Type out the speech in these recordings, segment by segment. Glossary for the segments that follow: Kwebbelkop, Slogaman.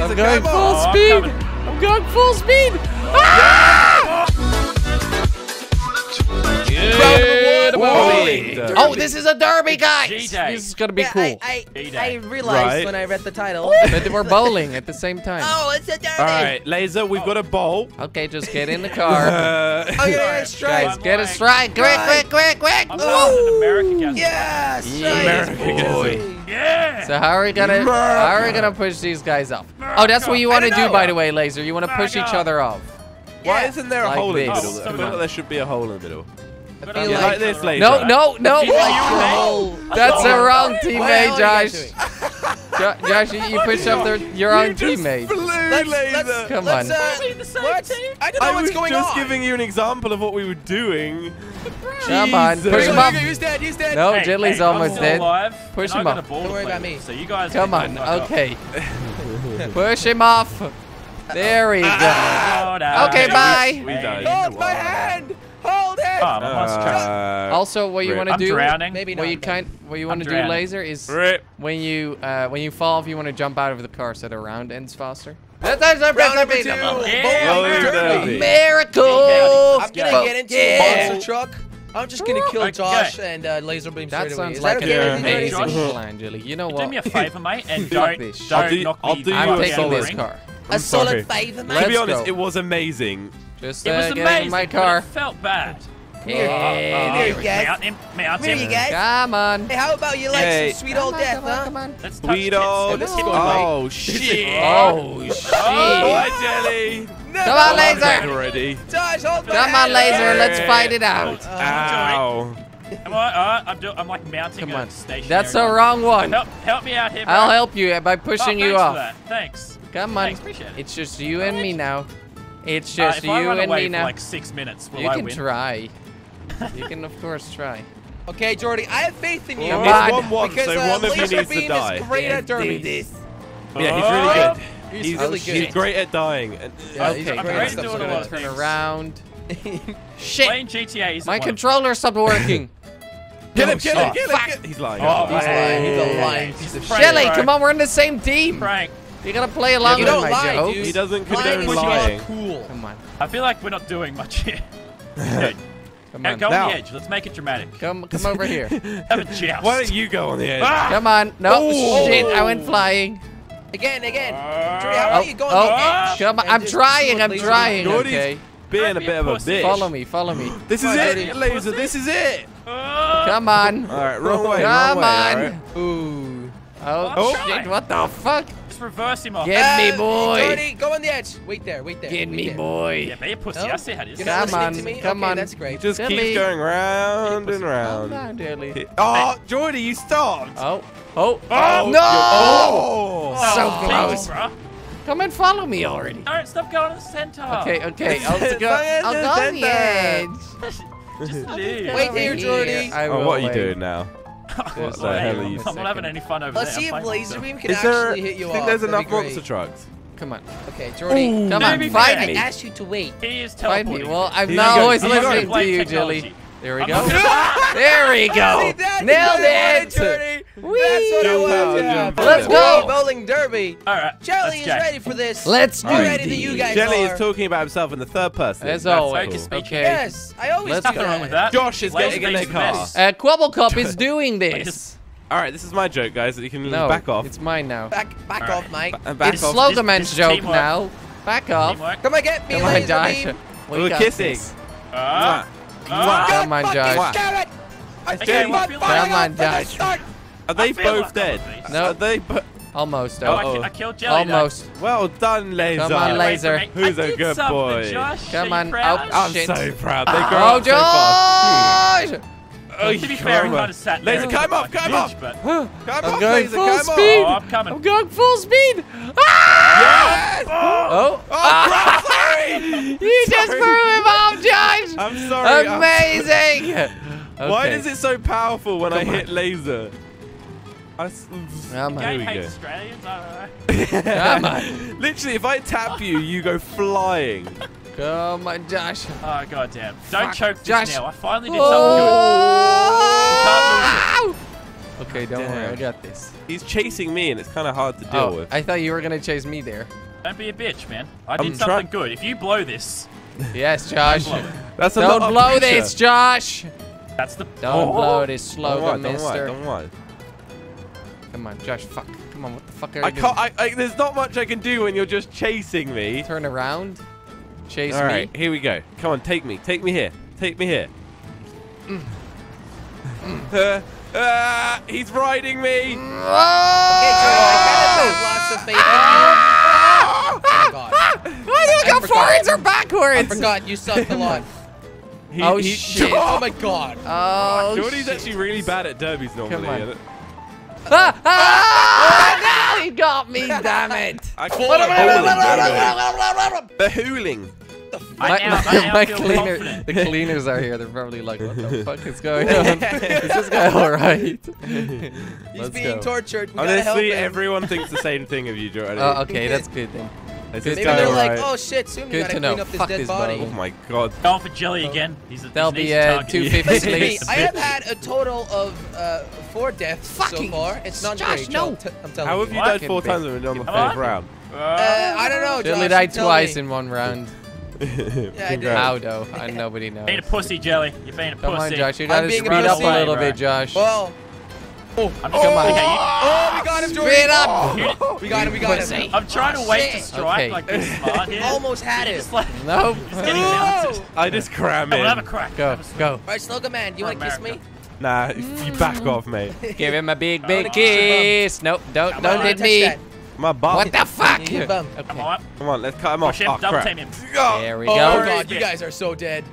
I'm going full speed. I'm going full speed. Oh, this is a derby, guys. This is gonna be cool. I realized when I read the title that we're bowling at the same time. Oh, it's a derby. All right, Laser, we've got a bowl. Okay, just get in the car. Okay, strike. Guys, get a strike. Quick. America. Yes. America. Yeah. So how are we gonna push these guys up? Oh, that's what you want to do, by the way, Laser. You want to push each other off. Why isn't there a hole in the middle? I feel like there should be a hole in the middle. Like this, Laser. No. That's the wrong teammate, Josh. Josh, you pushed up your own teammate. Come on. I don't know what's going on. I was just giving you an example of what we were doing. Come on, push him up. He's dead. No, Jilly's almost dead. Push him up. Don't worry about me. So you guys. Come on. Okay. Push him off. There we go. Okay, bye. Hold my hand. Hold it. Also, what you want to do, what you want to do, Laser, is when you fall, if you want to jump out of the car so the round ends faster. That's a round number two. Yeah. Miracles. I'm gonna get into the monster truck. I'm just gonna kill Josh and Laser Beam straight away. That sounds like an amazing plan, Jilly. You know what? Do me a favor, mate, and don't knock me. I'm taking this car. A solid favor, mate. To be honest, it was amazing. Just get in my car. It felt bad. Here you guys. Come on. Hey, how about you like some sweet old death, huh? Come on. Let's sweet old death. Oh, shit. Oh, Jelly. No. Come on, Laser. Come on, Laser. Let's fight it out. Ow. I'm like mounting a station. That's the wrong one. Help me out here, bro. I'll help you by pushing you off. Thanks. Come on. It's just you and me now. It's just you and me now. For like 6 minutes. You can try. You can of course try. Okay, Jordy, I have faith in you. One of you needs to die. He's great at derbies. Yeah, he's really good. He's great at dying. Yeah, okay, I'm great at doing a lot of things. Turn around. Shit. My controller stopped working. Kill him. He's lying. He's a lying piece of shit. Jelly, come on, we're in the same team. Frank. You're gonna play along with my jokes. He doesn't condone lying. Cool. Come on. I feel like we're not doing much here. Come on. Go on the edge. Let's make it dramatic. Come over here. Have a joust. Why don't you go on the edge? Come on. No. Ooh. Shit. I went flying. Again. How are you going on the edge? Come on. I'm trying. Jordy's being a bit of a bitch. Follow me. This is it, Laser. This is it. Come on. All right. Wrong way. Come on. Ooh. Oh shit. What the fuck? Reverse him off. Get me, boy. Jordy, go on the edge. Wait there. Get me, boy. Yeah, be a pussy. I see how it is. Come on. That's great. Just keep going round and round. Oh, Jordy, you stopped. Oh. No. So close. Come and follow me already. All right, stop going to the center. Okay. I'll go on the edge. Just leave. Wait there, Jordy. What are you doing now? What the hell are you saying? I'm not having any fun over there. Let's see if Laser Beam can actually hit you off. I think there's enough monster trucks. Come on. Okay, Jordy. Come on, fight me. I asked you to wait. He is teleporting. Well, I'm not always listening to you, Jelly. There we go. Nailed it. That's what I wanted. Let's go. Bowling derby. All right. Jelly is ready for this. Let's do it. Jelly is talking about himself in the third person. As always. Okay. Yes. I always do that. Josh is getting in the car. Kwebbelkop is doing this. All right, this is my joke, guys. That you can back off. It's mine now. Back off, Mike. It's Slogaman's joke now. Back off. Come on, get me, Laser Beam. We're kissing. Come on, Josh. Are they both dead? No. Almost. I killed Jelly. Almost. Well done, Laser. Come on, Laser. Who's a good boy? Josh. Come on. I'm so proud. They grow up so fast. Josh! To be fair, he might have sat there. Laser, come up! I'm going full speed! I'm going full speed! Yes! Oh, sorry! You just threw him off, Josh! I'm sorry. Amazing! Okay. Why is it so powerful when I hit Laser? Here we go. Australians, I don't know. Literally, if I tap you, you go flying. Come on, Josh. Oh, goddamn. Don't choke this now. I finally did something good. You can't lose it. Okay, don't worry, I got this. He's chasing me, and it's kind of hard to deal with. I thought you were gonna chase me there. Don't be a bitch, man. I did something good. If you blow this, yes, Josh. Don't blow this, Josh. That's the don't blow this slogan, mister. Don't worry. Come on, Josh. Fuck. Come on. What the fuck are you doing? I can't. There's not much I can do when you're just chasing me. Turn around. Chase me. All right, here we go. Come on, take me. Take me here. Take me here. He's riding me. I don't go forwards or backwards. I forgot you suck a lot. Oh shit! Oh my god! Oh, Jordy's actually really bad at derbies normally. No, he got me! Damn it! The hooling. The cleaners are here. They're probably like, what the fuck is going on? Is this guy alright? He's being tortured. Honestly, everyone thinks the same thing of you, Jordan. Oh, okay, that's good then. Maybe they're like, oh shit, soon we gotta clean up this dead body. Oh my god. Going for Jelly again. There'll be 250 please. I have had a total of 4 deaths so far. It's not great, I'm telling you. How have you died 4 times in the 5th round? I don't know, Josh. Jelly died twice in 1 round. How though? Nobody knows. Being a pussy, Jelly. You're being a pussy. Come on, Josh. You gotta speed up a little bit, Josh. Well. Oh, come on. Oh, we got him, Jordan. Straight up. Oh. We got him, we got him. I'm trying to wait to strike like this smart here. Almost had it. Like, nope. No. I just cram in. We'll have a crack. Go, go. All right, Slogan Man, do you want to kiss me? Nah, you back off, mate. Give him a big, big kiss. Nope, don't hit me. My bum. What the fuck? Okay. Come on, let's cut him off. Oh, crap. There we go. Oh, God, you guys are so dead.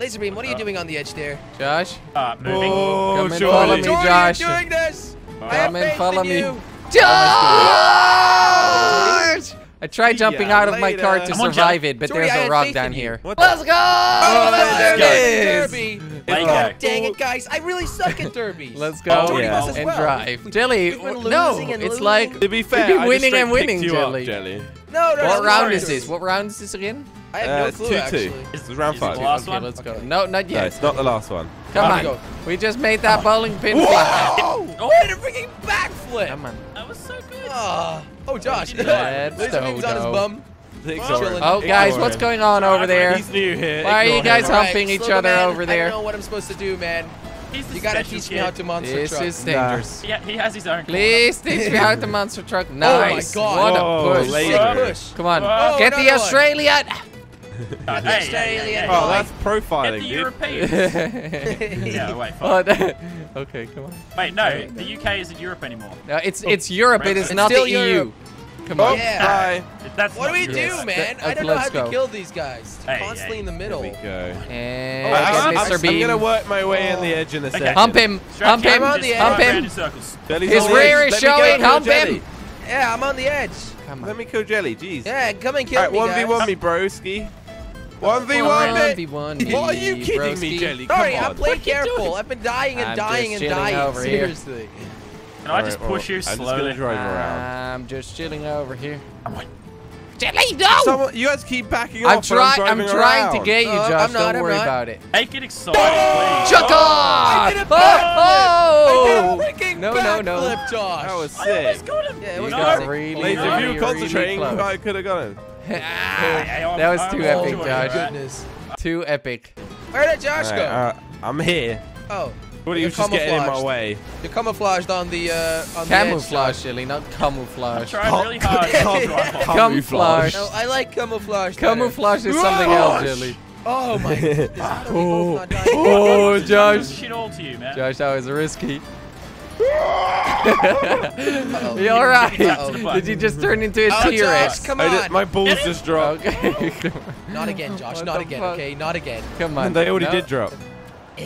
Laserbeam, what are you doing on the edge there? Josh? Moving. Oh, follow me, Josh. You're doing this. Come and follow me. George! I tried jumping out of my car to survive it, but there's a rock down here. Let's go! Oh, there it is! Oh, dang it, guys. I really suck at derbies. Let's go and drive. Jelly, no. It's like, to be fair, winning and winning, Jelly. No. What round is this? What round is this again? I have no clue, actually. It's round 5. Okay, let's go. No, not yet. No, it's not the last one. Come on. We just made that bowling pin flip. Oh, we had a freaking backflip. Come on. That was so good. Oh, Josh. Let's go. He's on his bum. Oh, guys, what's going on over there? He's new here. Why are you guys humping each other over there? I don't know what I'm supposed to do, man. You gotta teach me how to monster truck. This is dangerous. Yeah, he has his own. Please teach me how to monster truck. Nice. Oh, my God. What a push. Come on. Get the Australian. Australian. Oh, that's profiling, dude. European. Yeah, wait. Okay, come on. Wait, no, the UK isn't Europe anymore. No, it's Europe. It is not the EU. Come on. Yeah. What do we do, man? I don't know how to kill these guys. Constantly in the middle. There we go. And Mr. Bean. I'm gonna work my way on the edge in a second. Hump him. Hump him. Hump him. His rear is showing. Hump him. Yeah, I'm on the edge. Come on. Let me kill Jelly. Jeez. Yeah, come and kill me, guys. 1v1 me, broski. 1v1 me. What are you kidding me, Jelly? Sorry, I'm playing careful. I've been dying and dying and dying. Seriously. Can I just push you slowly? I'm just gonna drive around. I'm just chilling over here. I'm like, Jelly, no! Someone, you guys keep backing off. I'm trying to get you, Josh. Don't worry about it. Make it exciting, please. Chuck off! Oh! I did a freaking backflip, Josh. That was sick. I almost got him. Yeah, you got really, if you were concentrating, I could have got him. That was too epic, Josh. Goodness. Too epic. Where did Josh go? I'm here. Oh. What you just getting in my way. You're camouflaged on the camouflage, Jelly, not camouflage. I'm trying really hard. Camouflage. No, I like camouflage. Camouflage is something else, Jelly. Oh my god. Oh, Josh. Shit all to you, man. Josh, that was risky. You alright? Did you just turn into a T-Rex? Come on. My balls just dropped. Not again, Josh. Not again. Okay, not again. Come on. They already did drop.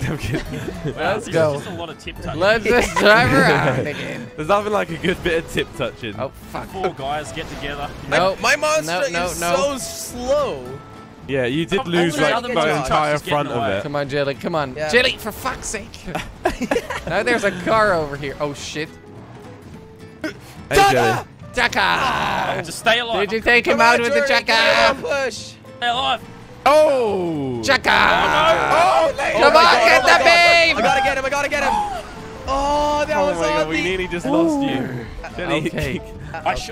Let's go. Just a lot of tip touching. Let's just drive around again. There's nothing like a good bit of tip touching. Oh fuck! 4 guys get together. No, my monster is so slow. Yeah, you did lose like the entire front of it. Come on, Jelly. Come on, Jelly. For fuck's sake! Now there's a car over here. Oh shit! Hey, Jelly. Chaka! Just stay alive. Did you take him out with the Chaka? Push. Stay alive. Oh! Chaka! Oh, no. Come on, get the beam! I gotta get him, I gotta get him! Oh, that was on me. We nearly just lost you. Okay.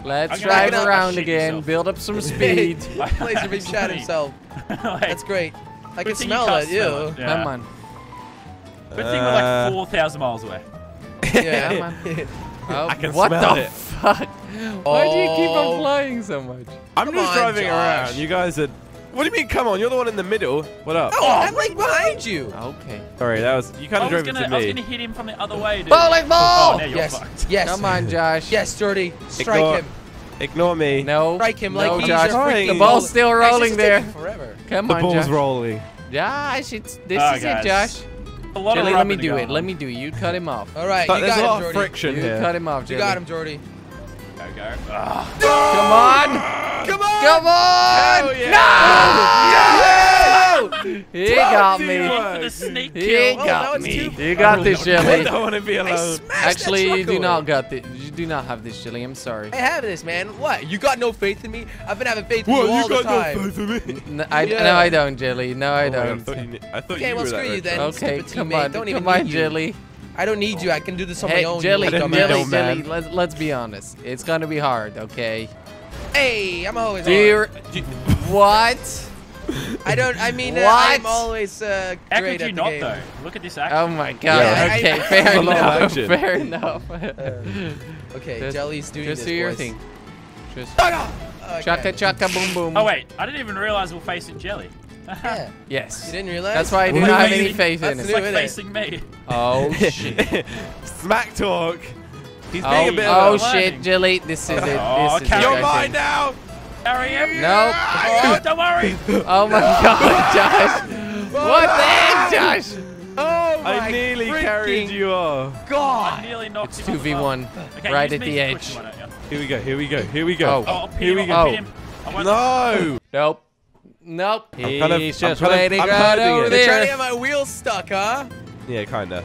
Let's drive around again, build up some speed. Blazer big shot himself. That's great. I can smell it, ew. Come on. Good thing we're like 4,000 miles away. Yeah, man. I can smell it. What the fuck? Why do you keep on flying so much? I'm just driving around. You guys are... What do you mean, come on? You're the one in the middle. What up? Oh, I'm like behind you. Okay. Sorry, that was... You kind of drove into me. I was going to hit him from the other way, dude. Bowling ball! Oh, now you're fucked. Yes. Come on, Josh. Yes, Dirty. Strike him. Ignore me. No. Strike him like Josh. The ball's still rolling there. Come on, Josh. The ball's rolling. Josh, this is it, Josh. Jelly, let me do it. Let me do it. You cut him off. All right, you got him, Jordy. There's a lot of friction here. You cut him off, Jelly. You got him, Jordy. Go, go. Come on! Come on! Come on! No! He got me. He got me. You got this, Jelly. I don't want to be alone. Actually, you do not got this. You do not have this, Jelly. I'm sorry. I have this, man. What? You got no faith in me? I've been having faith in you all the time. What? You got no faith in me? No, I don't, Jelly. No, I don't. Okay, well, screw you then. Okay, come on. Come on, Jelly. I don't need you. I can do this on my own. Jelly, Jelly, let's be honest. It's gonna be hard, okay? Hey, I'm always what? I mean, I'm always great at the game. Though? Look at this action. Oh my god. Yeah. Okay, fair enough. Fair enough. Okay, just, Jelly's doing this, boys. Thing. Just do your thing. Chaka chaka boom boom. Oh wait, I didn't even realize we're facing Jelly. Yeah. Yes. You didn't realize? That's why I didn't have any faith in it. It's like facing me. Oh, shit. Smack talk. He's being a bit of shit, Jelly. This is it. You're mine now. Carry him. No. Oh, don't worry. Oh, my God, Josh. What the heck, Josh? Oh, my I nearly carried you off. God. I nearly knocked you off. It's 2v1. Okay, right at the edge. Here we go. Here we go. Here we go. Oh, here we go. No. Nope. Nope. He's just waiting right over there. They're trying to get my wheels stuck, huh? Yeah, kinda.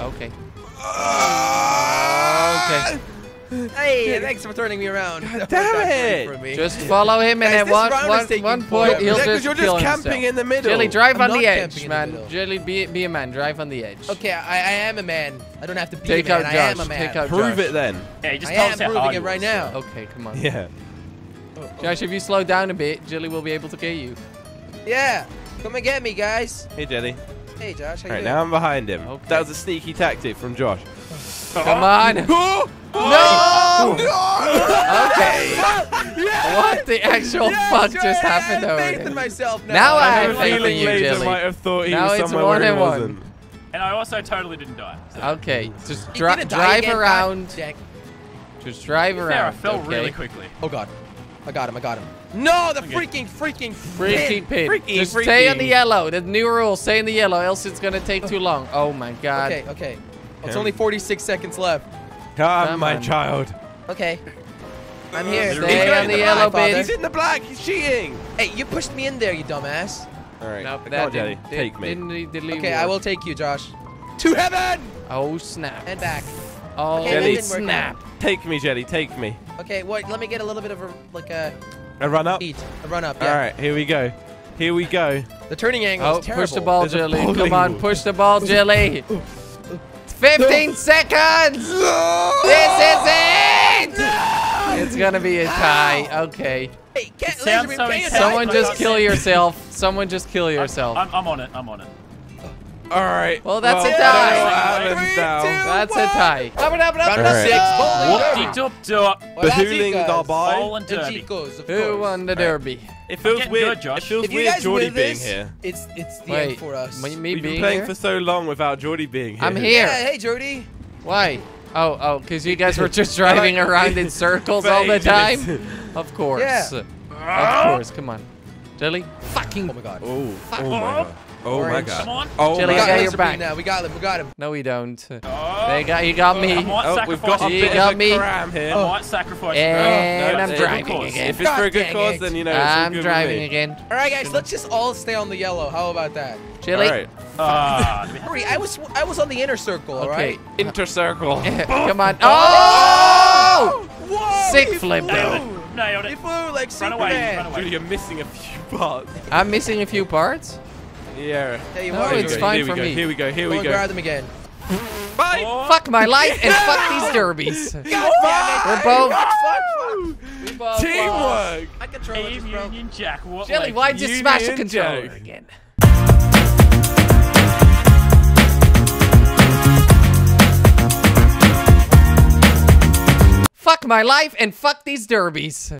Okay. Okay. Hey, thanks for turning me around. God damn it! Me. Just follow him, and at one point he'll just you're just camping in the middle. Jelly, drive on the edge, man. Jelly, be a man. Drive on the edge. Okay, I am a man. I don't have to be a man. I am a man. Prove it then. Yeah, just tell us how hard it right now. Okay, come on. Yeah. Josh, if you slow down a bit, Jelly will be able to get you. Yeah, come and get me, guys. Hey, Jelly. Hey, Josh. How you doing? Now I'm behind him. Okay. That was a sneaky tactic from Josh. Come on. No! No! Okay. Yes! What the actual fuck just happened over there? Now I have faith in you, Jelly. Might have thought he was it's one and one. And I also totally didn't die. So. Okay, just drive around. Just drive around. I fell really quickly. Oh God. I got him, I got him. No, the freaking pit. Just stay in the yellow. The new rule, stay in the yellow, else it's gonna take too long. Oh my god. Okay, okay. Well, it's only 46 seconds left. Come, my child. Okay. I'm here. Stay on the yellow bit. He's in the black, he's cheating. Hey, you pushed me in there, you dumbass. Alright, nope, take me. Okay, I will take you, Josh. To heaven! Oh snap. And back. Oh, Jelly, snap. Take me, Jelly, take me. Okay, wait, let me get a little bit of a, like a run up? A run up, yeah. All right, here we go. Here we go. The turning angle is terrible. Push the ball, Jelly. Come on, push the ball, Jelly. 15 seconds! No! This is it! No! It's gonna be a tie, okay. Hey, someone just kill yourself. Someone just kill yourself. I'm on it, I'm on it. All right. Well, that's a tie. That's a tie. Who won the derby? It feels weird, Josh. It feels weird, Jordy being here. It's the end for us. We've been playing for so long without Jordy being here. I'm here. Hey, Jordy. Why? Oh, because you guys were just driving around in circles all the time. Of course. Of course. Come on, Jelly. Fucking. Oh my god. Oh. Oh my god. Come on. Oh Jelly, I got your back. Now. We got him. We got him. No, we don't. Oh. You got me. We've got a bit of a cram here. I might sacrifice. And I'm driving again. If it's for a good cause, then you know it's all good with me. I'm driving again. All right, guys. Let's just all stay on the yellow. How about that? Jelly. All right. Hurry. I was on the inner circle, all right? Inner circle. Come on. Oh! Whoa! Sick flip, though. Nailed it. You flew like Superman. Dude, you're missing a few parts. I'm missing a few parts? Yeah. No, it's fine for me. Here we go. Here we go. Grab them again. Bye. Oh. Fuck my life and fuck these derbies. God damn it. We're both. Fuck. Teamwork. I control Union Jack. Jelly, why'd you smash the controller again? Fuck my life and fuck these derbies.